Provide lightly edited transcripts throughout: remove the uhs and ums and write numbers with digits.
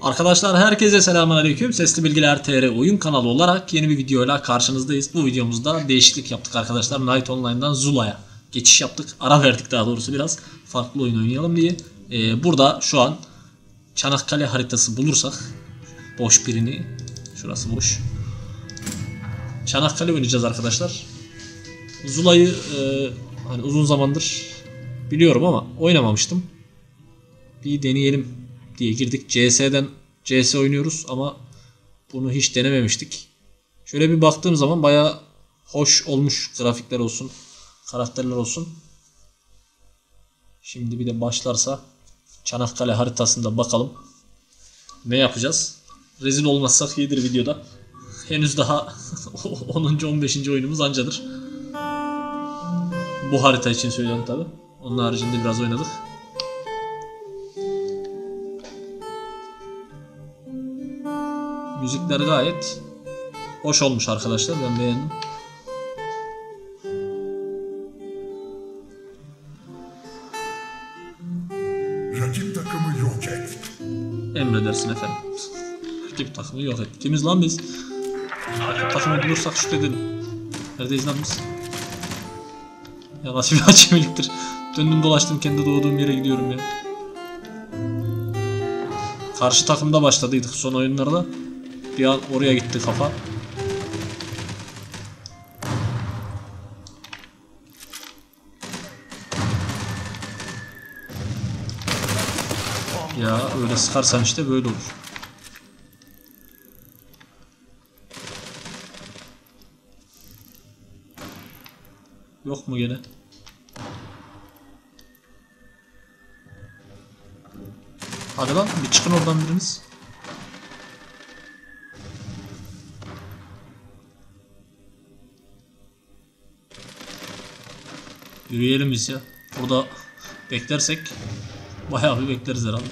Arkadaşlar herkese selamünaleyküm. Sesli Bilgiler TR oyun kanalı olarak yeni bir videoyla karşınızdayız. Bu videomuzda değişiklik yaptık arkadaşlar. Night Online'dan Zula'ya geçiş yaptık. Ara verdik daha doğrusu, biraz farklı oyun oynayalım diye. Burada şu an Çanakkale haritası bulursak boş birini. Şurası boş. Çanakkale oynayacağız arkadaşlar. Zula'yı hani uzun zamandır biliyorum ama oynamamıştım. Bir deneyelim diye girdik. CS oynuyoruz ama bunu hiç denememiştik. Şöyle bir baktığım zaman bayağı hoş olmuş, grafikler olsun, karakterler olsun. Şimdi bir de başlarsa Çanakkale haritasında bakalım ne yapacağız. Rezil olmazsak iyidir videoda. Henüz daha 10. 15. oyunumuz ancadır. Bu harita için söylüyorum tabi. Onun haricinde biraz oynadık. Müzikler gayet hoş olmuş arkadaşlar. Ben beğendim. Rakip takımı yok et. Emredersin efendim. Rakip takımı yok et. Kimiz lan biz? Rakip takımı bulursak şükredelim. Neredeyiz lan biz? Ya nasıl bir acemiliktir. Döndüm dolaştım, kendi doğduğum yere gidiyorum ya. Karşı takımda başladıydık son oyunlarda. Bir an oraya gitti kafa. Ya öyle sıkarsan işte böyle olur. Yok mu gene? Hadi lan bir çıkın oradan biriniz. Yürüyelim biz ya. Burada beklersek bayağı bir bekleriz herhalde.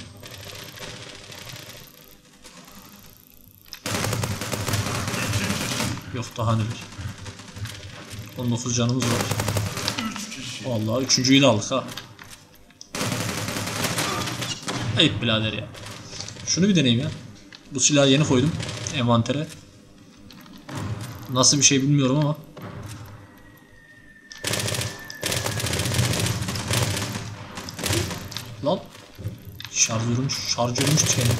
Yok daha neler. 19 canımız var. Vallahi üçüncüyü de aldık ha. Ayıp birader ya. Şunu bir deneyim ya. Bu silahı yeni koydum envantere. Nasıl bir şey bilmiyorum ama. Lan. Şarj olmuş çeyni.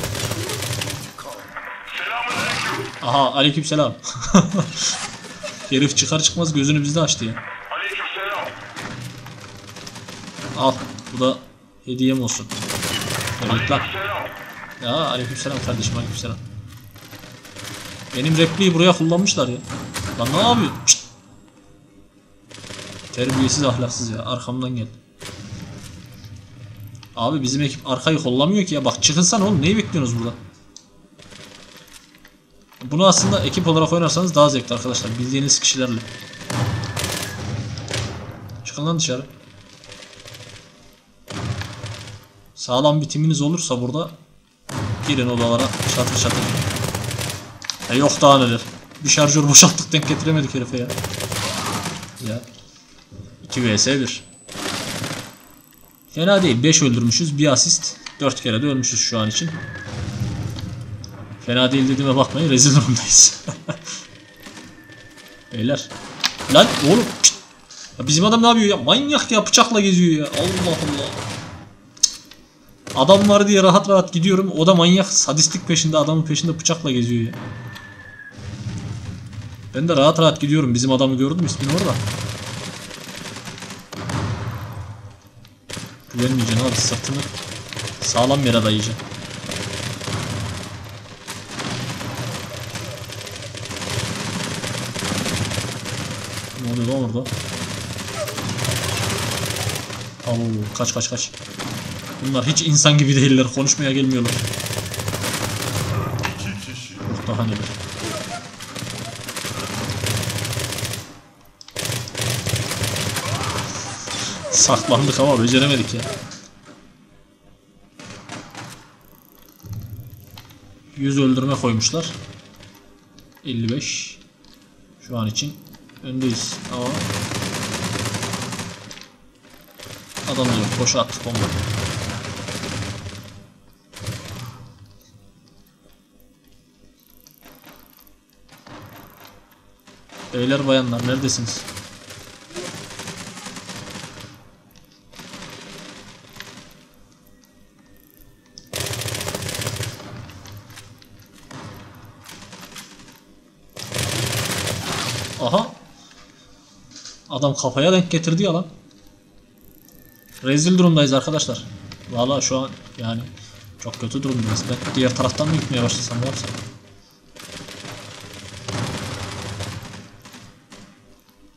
Aha aleykümselam. Herif çıkar çıkmaz gözünü bizde açtı ya. Al bu da hediyem olsun. Lan. Ya aleykümselam kardeşim, aleykümselam. Benim repliği buraya kullanmışlar ya. Lan ne yapıyorsun? Şşt. Terbiyesiz, ahlaksız ya, arkamdan gel. Abi bizim ekip arkayı kollamıyor ki ya, bak çıkınsana oğlum, neyi bekliyorsunuz burada? Bunu aslında ekip olarak oynarsanız daha zevkli arkadaşlar, bildiğiniz kişilerle. Çıkın lan dışarı. Sağlam bir timiniz olursa burada girin odalara çatır çatır. Yok daha neler. Bir şarjör boşalttık, denk getiremedik herife ya. Ya 2 vs 1. Fena değil, 5 öldürmüşüz, bir asist, 4 kere de ölmüşüz şu an için. Fena değil dediğime bakmayın, rezil durumdayız. Beyler. Lan oğlum. Ya bizim adam ne yapıyor ya? Manyak ya, bıçakla geziyor ya. Allah Allah. Adam var diye rahat rahat gidiyorum. O da manyak, sadistik peşinde, adamın peşinde bıçakla geziyor ya. Ben de rahat rahat gidiyorum. Bizim adamı gördüm, ismini orada. Güvenmeyeceksin abi, sırtını sağlam yere dayayacaksın. Ne oluyor lan orada? Al, kaç kaç kaç. Bunlar hiç insan gibi değiller, konuşmaya gelmiyorlar. Yok daha neler. Saklandık ama beceremedik ya. Yüz öldürme koymuşlar. 55. Şu an için öndeyiz ama adamları boşa attık onları. Beyler bayanlar neredesiniz? Aha. Adam kafaya denk getirdi ya lan. Rezil durumdayız arkadaşlar. Valla şu an yani çok kötü durumdayız. Ben diğer taraftan mı gitmeye başlasam ne yapsam?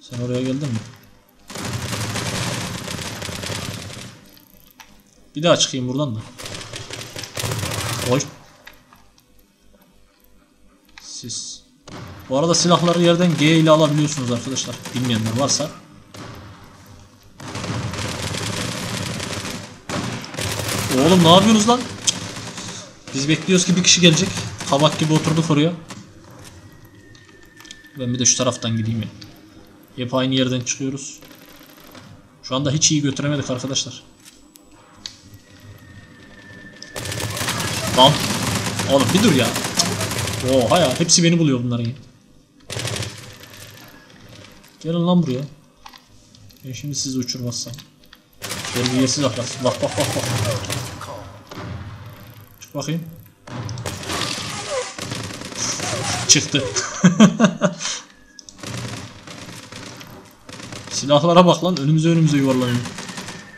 Sen oraya geldin mi? Bir daha çıkayım buradan da. Oy. Siz. Bu arada silahları yerden G ile alabiliyorsunuz arkadaşlar. Bilmeyenler varsa. Oğlum ne yapıyorsunuz lan? Cık. Biz bekliyoruz ki bir kişi gelecek. Kabak gibi oturduk oraya. Ben bir de şu taraftan gideyim ya. Hep aynı yerden çıkıyoruz. Şu anda hiç iyi götüremedik arkadaşlar. Lan. Oğlum bir dur ya. Oha ya. Hepsi beni buluyor bunların ya. Gelin lan buraya. Ben şimdi sizi uçurmazsam. Terbiyesiz ahlaksız. Bak bak bak bak. Çık bakayım. Çıktı. Silahlara bak lan, önümüze yuvarlanıyor.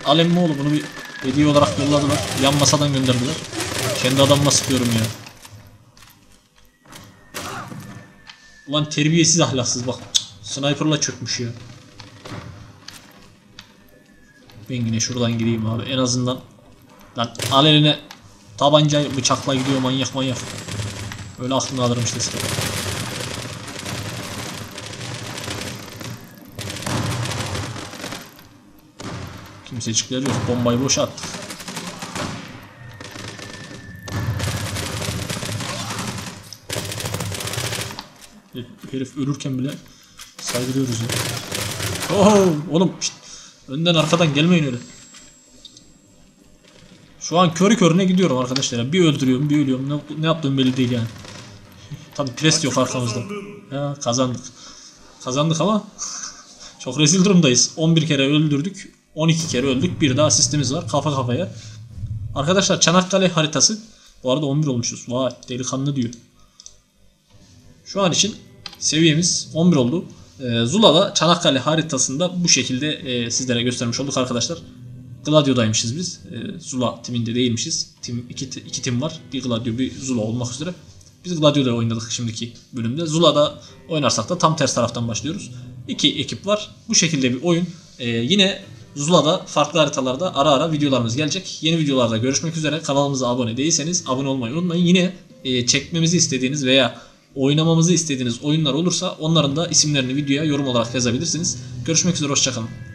Al emmi oğlu, bunu bir hediye olarak yolladılar. Yan masadan gönderdiler. Kendi adamıma sıkıyorum ya. Ulan terbiyesiz ahlaksız bak. Cık, sniper'la çökmüş ya. Ben yine şuradan gireyim abi en azından. Lan al eline tabanca, bıçakla gidiyor manyak manyak. Öyle aklını alırım işte size. Kimsecikleri yok, bombayı boşa attık. Herif ölürken bile saydırıyoruz ya. Oho, oğlum şişt. Önden arkadan gelmeyin öyle. Şu an körü körüne gidiyorum arkadaşlar. Bir öldürüyorum bir ölüyorum. Ne yaptığım belli değil yani. Tabi pres yok arkamızda. Ya, kazandık. Kazandık ama çok rezil durumdayız. 11 kere öldürdük. 12 kere öldük. Bir daha asistimiz var. Kafa kafaya. Arkadaşlar Çanakkale haritası. Bu arada 11 olmuşuz. Vay delikanlı diyor. Şu an için seviyemiz 11 oldu. Zula'da Çanakkale haritasında bu şekilde sizlere göstermiş olduk arkadaşlar. Gladio'daymışız biz. Zula timinde değilmişiz. İki tim var. Bir Gladio bir Zula olmak üzere. Biz Gladio'da oynadık şimdiki bölümde. Zula'da oynarsak da tam ters taraftan başlıyoruz. İki ekip var. Bu şekilde bir oyun. Yine Zula'da farklı haritalarda ara ara videolarımız gelecek. Yeni videolarda görüşmek üzere. Kanalımıza abone değilseniz abone olmayı unutmayın. Yine çekmemizi istediğiniz veya oynamamızı istediğiniz oyunlar olursa onların da isimlerini videoya yorum olarak yazabilirsiniz. Görüşmek üzere, hoşça kalın.